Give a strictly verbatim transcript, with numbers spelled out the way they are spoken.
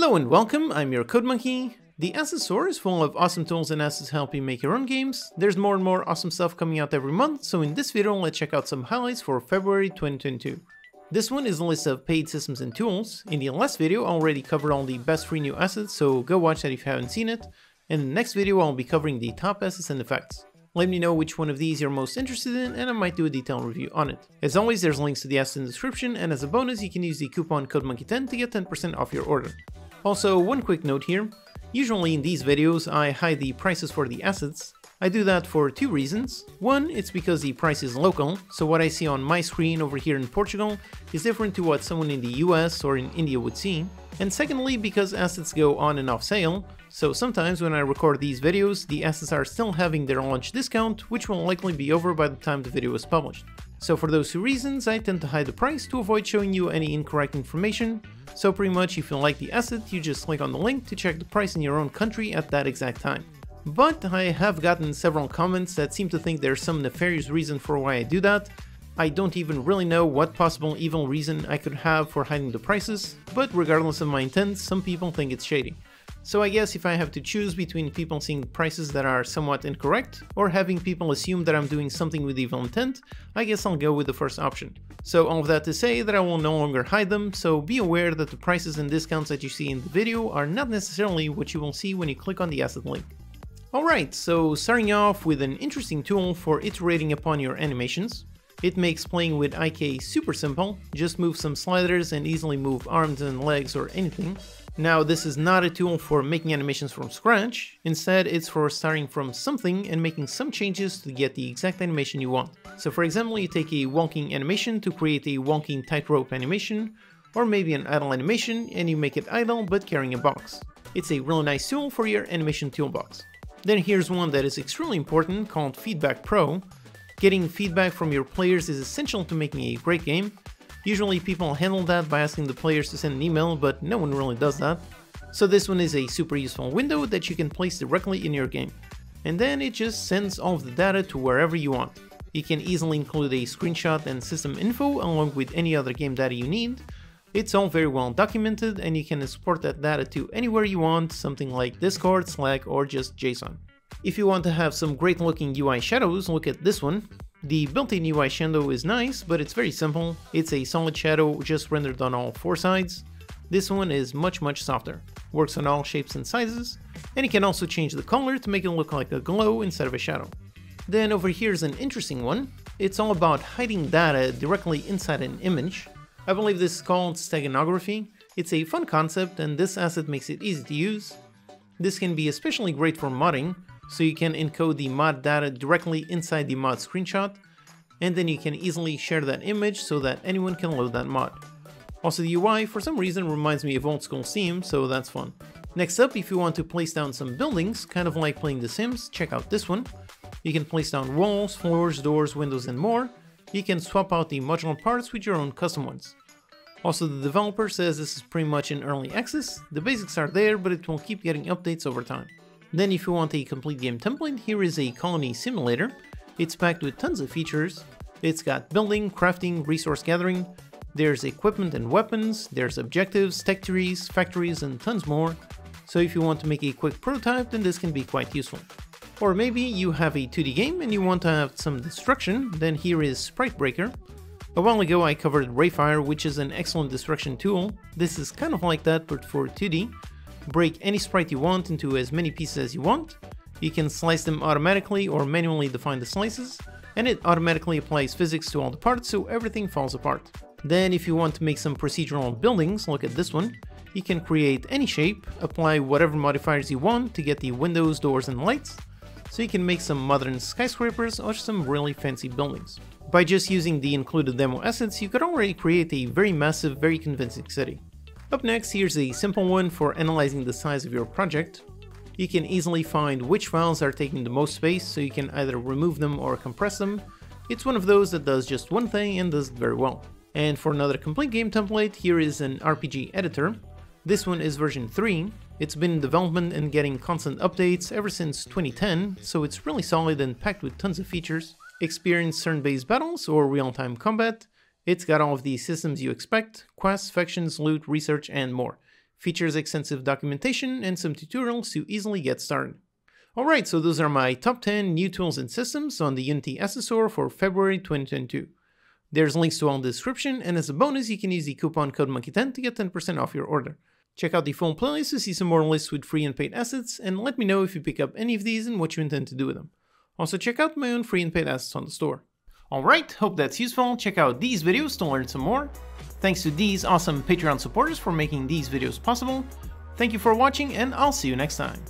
Hello and welcome, I'm your Code Monkey. The Asset Store is full of awesome tools and assets to help you make your own games. There's more and more awesome stuff coming out every month, so in this video let's check out some highlights for February twenty twenty-two. This one is a list of paid systems and tools. In the last video I already covered all the best free new assets, so go watch that if you haven't seen it. In the next video I'll be covering the top assets and effects. Let me know which one of these you're most interested in and I might do a detailed review on it. As always, there's links to the assets in the description, and as a bonus you can use the coupon CODEMONKEY ten to get ten percent off your order. Also, one quick note here. Usually in these videos I hide the prices for the assets. I do that for two reasons. One, it's because the price is local, so what I see on my screen over here in Portugal is different to what someone in the U S or in India would see. And secondly, because assets go on and off sale, so sometimes when I record these videos, the assets are still having their launch discount, which will likely be over by the time the video is published. So for those two reasons, I tend to hide the price to avoid showing you any incorrect information. So pretty much if you like the asset, you just click on the link to check the price in your own country at that exact time. But I have gotten several comments that seem to think there's some nefarious reason for why I do that. I don't even really know what possible evil reason I could have for hiding the prices, but regardless of my intent, some people think it's shady. So I guess if I have to choose between people seeing prices that are somewhat incorrect or having people assume that I'm doing something with evil intent, I guess I'll go with the first option. So all of that to say that I will no longer hide them, so be aware that the prices and discounts that you see in the video are not necessarily what you will see when you click on the asset link. Alright, so starting off with an interesting tool for iterating upon your animations. It makes playing with I K super simple, just move some sliders and easily move arms and legs or anything. Now this is not a tool for making animations from scratch, instead it's for starting from something and making some changes to get the exact animation you want. So for example, you take a walking animation to create a walking tightrope animation, or maybe an idle animation and you make it idle but carrying a box. It's a really nice tool for your animation toolbox. Then here's one that is extremely important called Feedback Pro. Getting feedback from your players is essential to making a great game. Usually people handle that by asking the players to send an email, but no one really does that. So this one is a super useful window that you can place directly in your game. And then it just sends all of the data to wherever you want. You can easily include a screenshot and system info along with any other game data you need. It's all very well documented and you can export that data to anywhere you want, something like Discord, Slack, or just JSON. If you want to have some great looking U I shadows, look at this one. The built-in U I shadow is nice, but it's very simple. It's a solid shadow just rendered on all four sides. This one is much much softer, works on all shapes and sizes, and you can also change the color to make it look like a glow instead of a shadow. Then over here is an interesting one. It's all about hiding data directly inside an image. I believe this is called steganography. It's a fun concept and this asset makes it easy to use. This can be especially great for modding. So you can encode the mod data directly inside the mod screenshot, and then you can easily share that image so that anyone can load that mod. Also, the U I for some reason reminds me of old school Steam, so that's fun. Next up, if you want to place down some buildings, kind of like playing The Sims, check out this one. You can place down walls, floors, doors, windows, and more. You can swap out the modular parts with your own custom ones. Also, the developer says this is pretty much in early access. The basics are there, but it will keep getting updates over time. Then if you want a complete game template, here is a colony simulator. It's packed with tons of features. It's got building, crafting, resource gathering, there's equipment and weapons, there's objectives, tech trees, factories, and tons more. So if you want to make a quick prototype, then this can be quite useful. Or maybe you have a two D game and you want to have some destruction, then here is Sprite Breaker. A while ago I covered Rayfire, which is an excellent destruction tool. This is kind of like that, but for two D. Break any sprite you want into as many pieces as you want. You can slice them automatically or manually define the slices, and it automatically applies physics to all the parts so everything falls apart. Then if you want to make some procedural buildings, look at this one. You can create any shape, apply whatever modifiers you want to get the windows, doors, and lights, so you can make some modern skyscrapers or some really fancy buildings. By just using the included demo assets, you could already create a very massive, very convincing city. Up next, here's a simple one for analyzing the size of your project. You can easily find which files are taking the most space, so you can either remove them or compress them. It's one of those that does just one thing and does it very well. And for another complete game template, here is an R P G editor. This one is version three. It's been in development and getting constant updates ever since twenty ten, so it's really solid and packed with tons of features. Experience turn-based battles or real-time combat. It's got all of the systems you expect, quests, factions, loot, research, and more. features extensive documentation and some tutorials to easily get started. Alright, so those are my top ten new tools and systems on the Unity Asset Store for February twenty twenty-two. There's links to all in the description, and as a bonus, you can use the coupon Code Monkey ten to get ten percent off your order. Check out the full playlist to see some more lists with free and paid assets, and let me know if you pick up any of these and what you intend to do with them. Also check out my own free and paid assets on the store. Alright, hope that's useful. Check out these videos to learn some more. Thanks to these awesome Patreon supporters for making these videos possible. Thank you for watching, and I'll see you next time.